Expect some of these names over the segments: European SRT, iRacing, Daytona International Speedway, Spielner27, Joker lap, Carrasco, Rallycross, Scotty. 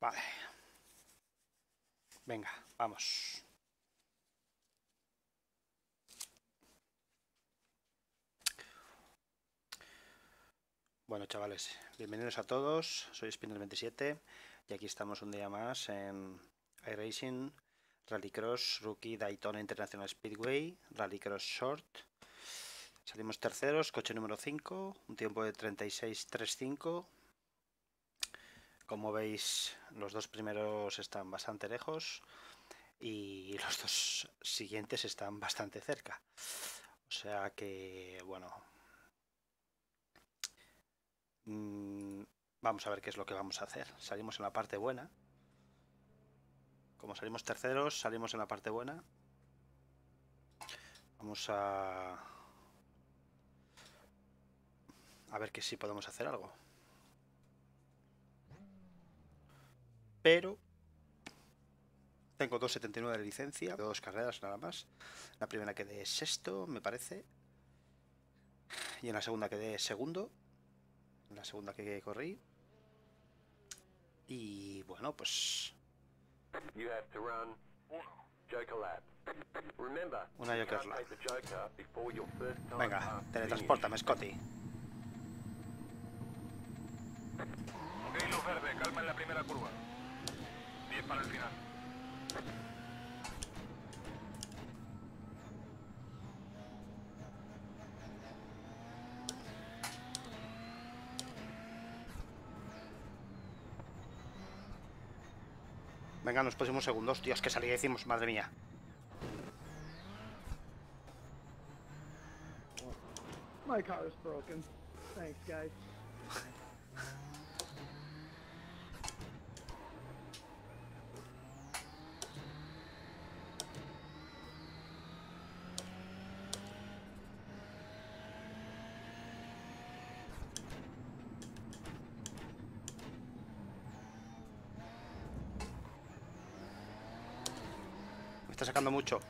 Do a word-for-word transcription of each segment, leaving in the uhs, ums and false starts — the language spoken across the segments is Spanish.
Vale. Venga, vamos. Bueno, chavales, bienvenidos a todos. Soy Spielner veintisiete y aquí estamos un día más en iRacing, Rallycross, Rookie, Daytona International Speedway, Rallycross Short. Salimos terceros, coche número cinco, un tiempo de treinta y seis treinta y cinco. Como veis, los dos primeros están bastante lejos y los dos siguientes están bastante cerca. O sea que, bueno, mmm, vamos a ver qué es lo que vamos a hacer. Salimos en la parte buena. Como salimos terceros, salimos en la parte buena. Vamos a, a ver que sí podemos hacer algo. Pero tengo dos setenta y nueve de licencia, dos carreras nada más. La primera quedé sexto, me parece. Y en la segunda quedé segundo. En la segunda que corrí. Y bueno, pues una Joker lap. Venga, teletranspórtame, Scotty. Ok, luz verde, calma en la primera curva. Para el final. Venga, nos pusimos segundos, tíos, que salida hicimos, madre mía. My car is broken. Thanks, guys. Está sacando mucho.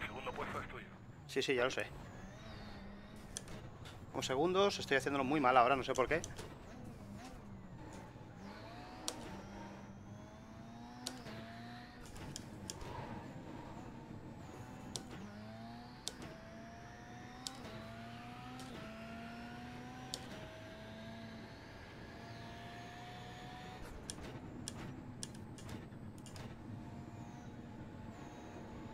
Segundo puesto es tuyo. Sí, sí, ya lo sé. Con segundos estoy haciéndolo muy mal ahora, no sé por qué.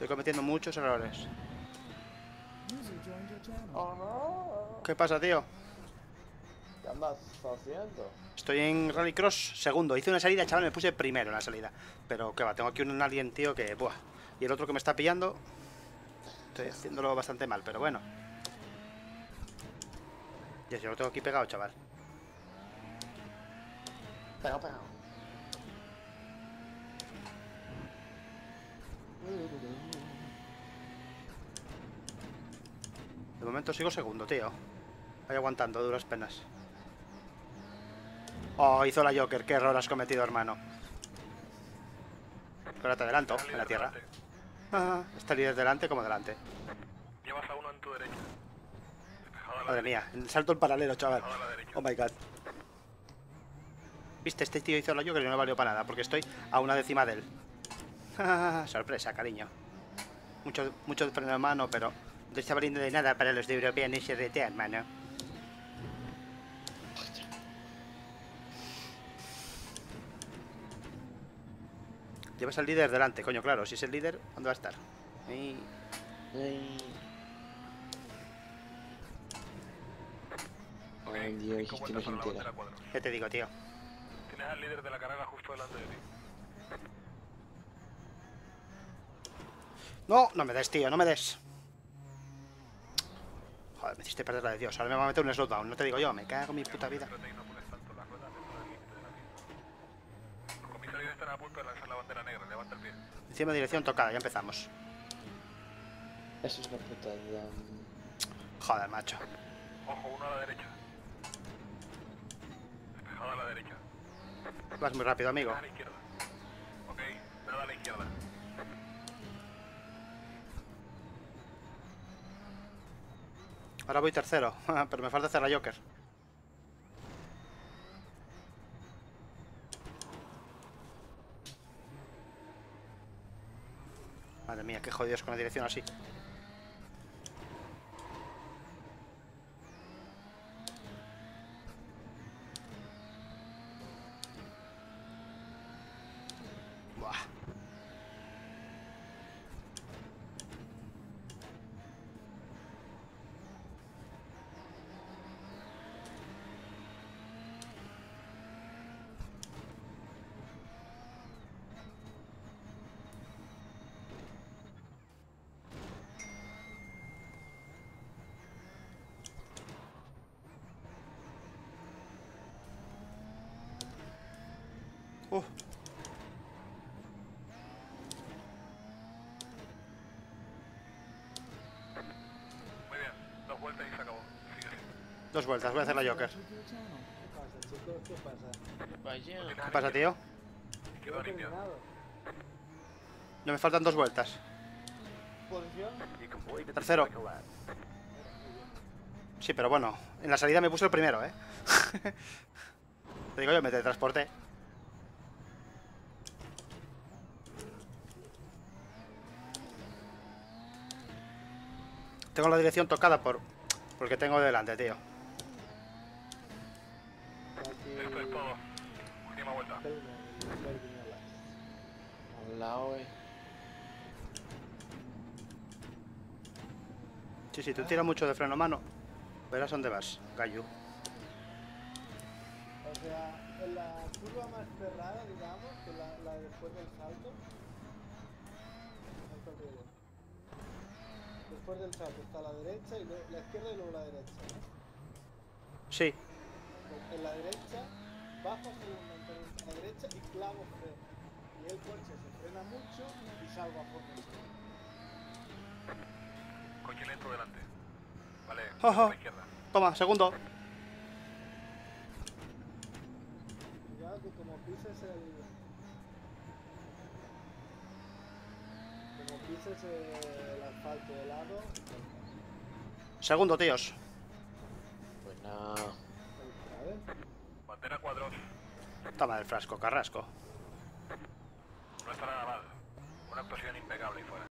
Estoy cometiendo muchos errores. Oh, no. ¿Qué pasa, tío? ¿Qué andas haciendo? Estoy en Rallycross segundo. Hice una salida, chaval, me puse primero en la salida. Pero qué va, tengo aquí un alien, tío, que... buah. Y el otro que me está pillando. Estoy haciéndolo bastante mal, pero bueno. Ya, yo lo tengo aquí pegado, chaval. Pegado, pegado. De momento sigo segundo, tío. Voy aguantando, duras penas. Oh, hizo la Joker. Qué error has cometido, hermano. Ahora te adelanto, en la tierra. Ah, está líder delante como delante. Llevas a uno en tu derecha. Madre mía, salto en paralelo, chaval. Oh my god. Viste, este tío hizo la Joker y no valió para nada, porque estoy a una décima de él. Sorpresa, cariño. Mucho, mucho freno de mano, pero no está valiendo de nada para los de European S R T, hermano. Llevas al líder delante, coño, claro. Si es el líder, ¿dónde va a estar? Ay. Ay. Ay, Dios, es que no se entera. Ya te digo, tío. Tienes al líder de la carrera justo delante de ti. No, no me des, tío, no me des. Joder, me hiciste perder la de Dios. Ahora me va a meter un slowdown, no te digo yo, me cago en mi puta vida. Encima dirección tocada, ya empezamos. Eso es una puta idea. Joder, macho. Ojo, uno a la derecha. Despejado a la derecha. Vas muy rápido, amigo. A la izquierda. Ok, nada a la izquierda. Ahora voy tercero, pero me falta hacer la Joker. Madre mía, qué jodidos con la dirección así. Uh. Muy bien, dos vueltas y se acabó. Sigue. Dos vueltas, voy a hacer la Joker. ¿Qué pasa, tío? ¿Qué pasa, tío? No me faltan dos vueltas. Tercero. Sí, pero bueno, en la salida me puse el primero, ¿eh? Te digo yo, me teletransporté. Tengo la dirección tocada por porque tengo delante, tío. Esto es todo. Última vuelta. Al lado, eh. Sí, sí, tú tiras mucho de freno mano. Verás dónde vas, gallo. O sea, en la curva más cerrada, digamos, que la, la después del salto. Después del salto está la derecha, y luego, la izquierda y luego la derecha, ¿no? Sí. En la derecha, bajo segunda, en la derecha y clavo freno. Y el coche se frena mucho y salgo a fondo. Coche lento delante. Vale, ojo. A la izquierda. Toma, segundo. Cuidado que como pises el... Como pises el... Alto de lado. Segundo, tíos. Buena. Bandera cuadros. Toma del frasco, Carrasco. No está nada mal. Una actuación impecable y fuera.